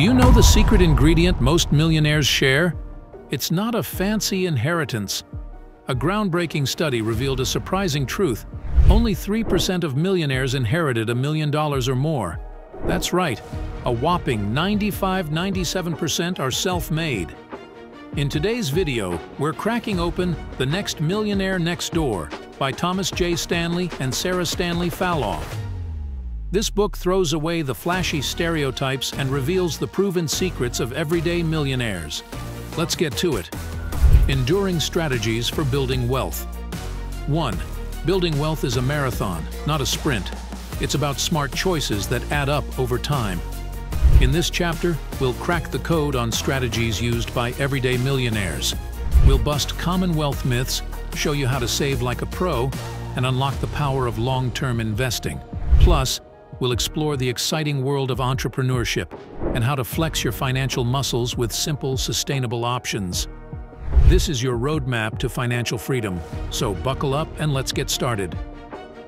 Do you know the secret ingredient most millionaires share? It's not a fancy inheritance. A groundbreaking study revealed a surprising truth. Only 3% of millionaires inherited $1 million or more. That's right, a whopping 97% are self-made. In today's video, we're cracking open The Next Millionaire Next Door by Thomas J. Stanley and Sarah Stanley Fallaw. This book throws away the flashy stereotypes and reveals the proven secrets of everyday millionaires. Let's get to it. Enduring strategies for building wealth. 1. Building wealth is a marathon, not a sprint. It's about smart choices that add up over time. In this chapter, we'll crack the code on strategies used by everyday millionaires. We'll bust common wealth myths, show you how to save like a pro, and unlock the power of long-term investing. Plus, we'll explore the exciting world of entrepreneurship and how to flex your financial muscles with simple, sustainable options. This is your roadmap to financial freedom, so buckle up and let's get started.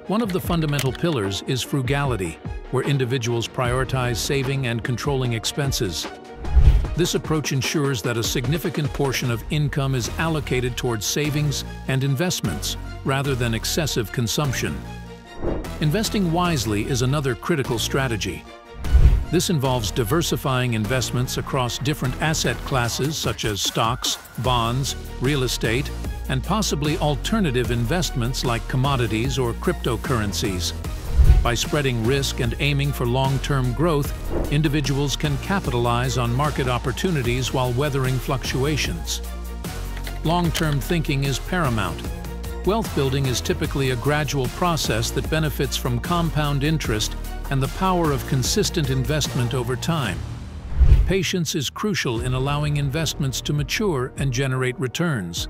One of the fundamental pillars is frugality, where individuals prioritize saving and controlling expenses. This approach ensures that a significant portion of income is allocated towards savings and investments, rather than excessive consumption. Investing wisely is another critical strategy. This involves diversifying investments across different asset classes such as stocks, bonds, real estate, and possibly alternative investments like commodities or cryptocurrencies. By spreading risk and aiming for long-term growth, individuals can capitalize on market opportunities while weathering fluctuations. Long-term thinking is paramount. Wealth building is typically a gradual process that benefits from compound interest and the power of consistent investment over time. Patience is crucial in allowing investments to mature and generate returns,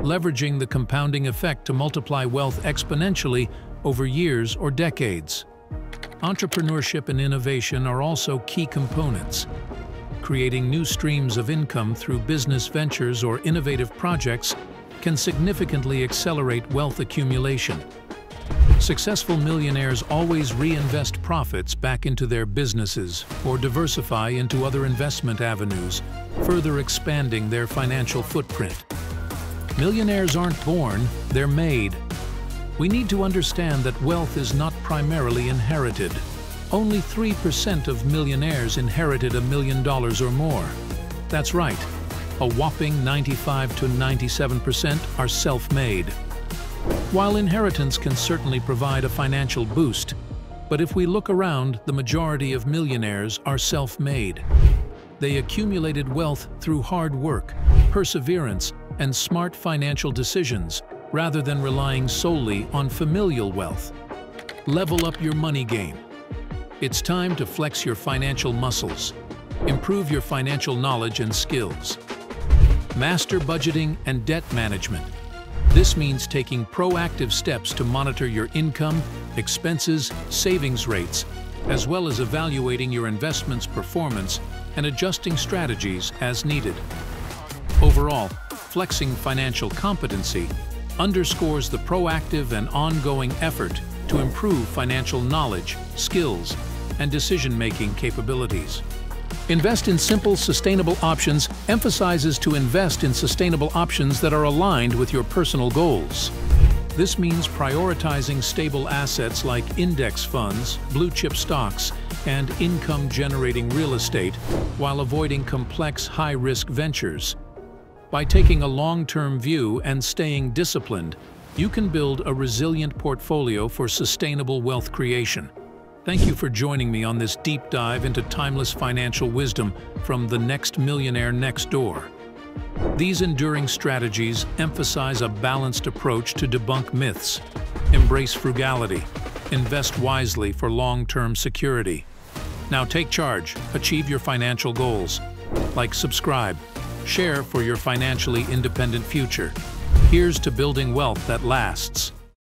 leveraging the compounding effect to multiply wealth exponentially over years or decades. Entrepreneurship and innovation are also key components. Creating new streams of income through business ventures or innovative projects can significantly accelerate wealth accumulation. Successful millionaires always reinvest profits back into their businesses or diversify into other investment avenues, further expanding their financial footprint. Millionaires aren't born, they're made. We need to understand that wealth is not primarily inherited. Only 3% of millionaires inherited $1 million or more. That's right. A whopping 95 to 97% are self-made. While inheritance can certainly provide a financial boost, but if we look around, the majority of millionaires are self-made. They accumulated wealth through hard work, perseverance, and smart financial decisions, rather than relying solely on familial wealth. Level up your money game. It's time to flex your financial muscles. Improve your financial knowledge and skills. Master budgeting and debt management. This means taking proactive steps to monitor your income, expenses, savings rates, as well as evaluating your investment's performance and adjusting strategies as needed. Overall, flexing financial competency underscores the proactive and ongoing effort to improve financial knowledge, skills, and decision-making capabilities. Invest in simple, sustainable options emphasizes to invest in sustainable options that are aligned with your personal goals. This means prioritizing stable assets like index funds, blue-chip stocks, and income-generating real estate while avoiding complex, high-risk ventures. By taking a long-term view and staying disciplined, you can build a resilient portfolio for sustainable wealth creation. Thank you for joining me on this deep dive into timeless financial wisdom from The Next Millionaire Next Door. These enduring strategies emphasize a balanced approach to debunk myths, embrace frugality, invest wisely for long-term security. Now take charge, achieve your financial goals. Like, subscribe, share for your financially independent future. Here's to building wealth that lasts.